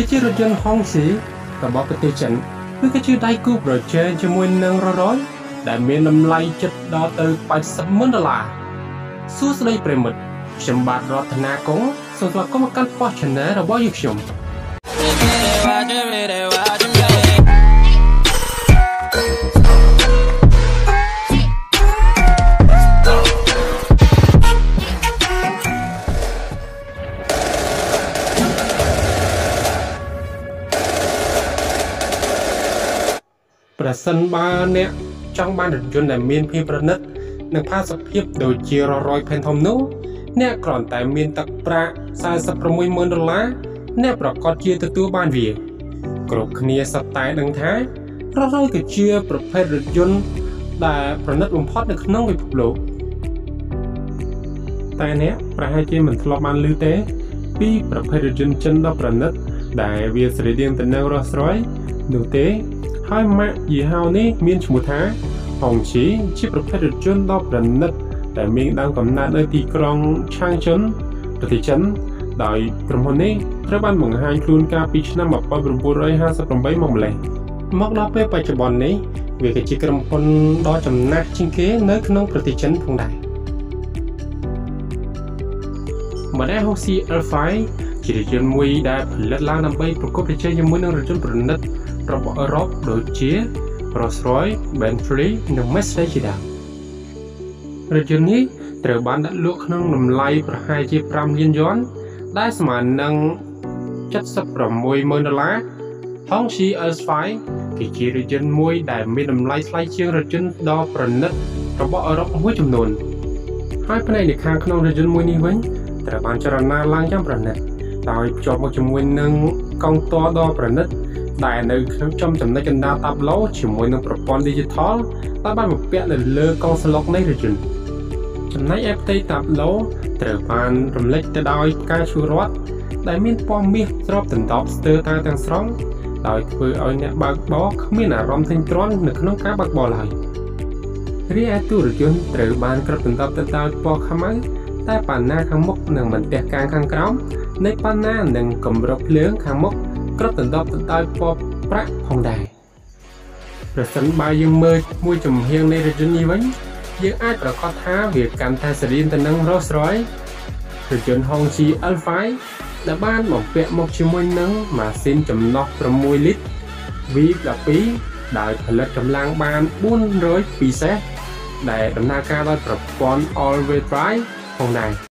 គឺជារថយន្ត Hongqi របស់ប្រទេសចិនគឺជាដៃគូប្រជែងជាមួយនឹងROYដែលមានតម្លៃជិតដល់ទៅ$80,000សួស្តីប្រិមិត្តខ្ញុំបាទរតនាគង់សូមស្វាគមន៍មកកាន់ប៉ុស្តិ៍ Channel របស់យើងខ្ញុំប្រសិនបើអ្នកចង់បានរថយន្តដែលមានភាពប្រណិតនិងផាសុកភាពដូចជាROY Phantomនោះអ្នកគ្រាន់តែមានទឹកប្រាក់$46,000អ្នកប្រកាសជាទទួលបានវាគ្រប់គ្នាសុទ្ធតែដឹងថាROYគឺជាប្រភេទរថយន្តដែលប្រណិតបំផុតនៅក្នុងពិភពលោកតែអ្នកប្រហែលជាមិនធ្លាប់បានឮទេពីប្រភេទរថយន្តចិនដ៏ប្រណិតដែលវាស្រដៀងទៅនឹងROYនោះទេហើយម៉ាកយីហោនេះមានឈ្មោះថា Hongqi ជាប្រភេទរថយន្តដ៏ប្រណិតដែលមានដើមកំណើតនៅទីក្រុង Changchun ប្រទេសចិនដោយក្រុមហ៊ុននេះត្រូវបានបង្ហាញខ្លួនកាលពីឆ្នាំ1958មកម្ល៉េះមកដល់ពេលបច្ចុប្បន្ននេះវាគឺជាក្រុមហ៊ុនដ៏ចំណាស់ជាងគេនៅក្នុងប្រទេសចិនផងដែរម៉ូដែល Hongqi L5 ជារថយន្តមួយដែលផលិតឡើងដើម្បីប្រកបប្រជែងជាមួយនឹងរថយន្តប្រណិតរបស់អឺរ៉ុបដូចជា Rolls-Royce, Bentley និង Mercedes ជាដើមរថយន្តនេះត្រូវបានដាក់លក់ក្នុងតម្លៃប្រហែលជា$5,000,000ដែលស្មើនឹង$76,000Hongqi L5 គឺជារថយន្តមួយដែលមានតម្លៃថ្លៃជាងរថយន្តដ៏ប្រណិតរបស់អឺរ៉ុបមួយចំនួនហើយផ្នែកនៃខាងក្នុងរថយន្តមួយនេះវិញត្រូវបានចរណាឡើងយ៉ាងប្រណិតដោយភ្ជាប់មកជាមួយនឹងកង់ទ័រដ៏ប្រណិតតែនៅក្នុងចំណុចកណ្ដាលតាប់ឡូជាមួយនឹងប្រព័ន្ធ Digital ដែលបានបំពាក់នៅលើកងស្លុកនៃរថយន្តចំណែកឯផ្ទៃតាប់ឡូត្រូវបានរំលេចទៅដោយផ្កាឈូករត់ដែលមានពណ៌មាសស្របដណ្ដប់ស្ទើរតែទាំងស្រុងដោយធ្វើឲ្យអ្នកបើកបរគ្មានអារម្មណ៍ធុញទ្រាន់នៅក្នុងការបើកបរឡើយរីឯទូរថយន្តត្រូវបានគ្របដណ្ដប់ទៅដោយពណ៌ខ្មៅតែប៉ាណាខាងមុខនិងបន្ទះកាងខាងក្រោមនៃប៉ាណានិងកម្រកភ្លើងខាងមុខគ្របដណ្ដប់ទៅដោយពណ៌ប្រាក់ផងដែរប្រសិនបើយើងមើលមួយចំហៀងនៃរថយន្តនេះវិញយើងអាចប្រកាសថាវាកាន់តែស្រដៀងទៅនឹង Rolls-Royce រថយន្ត Hongqi L5 ដែលបានបំពាក់មកជាមួយនឹងម៉ាស៊ីនចំណោះ6លីត្រ V12 ដែលផលិតកម្លាំងបាន402សេសដែលដំណើរការដោយប្រព័ន្ធ All-Wheel Drive ផងដែរ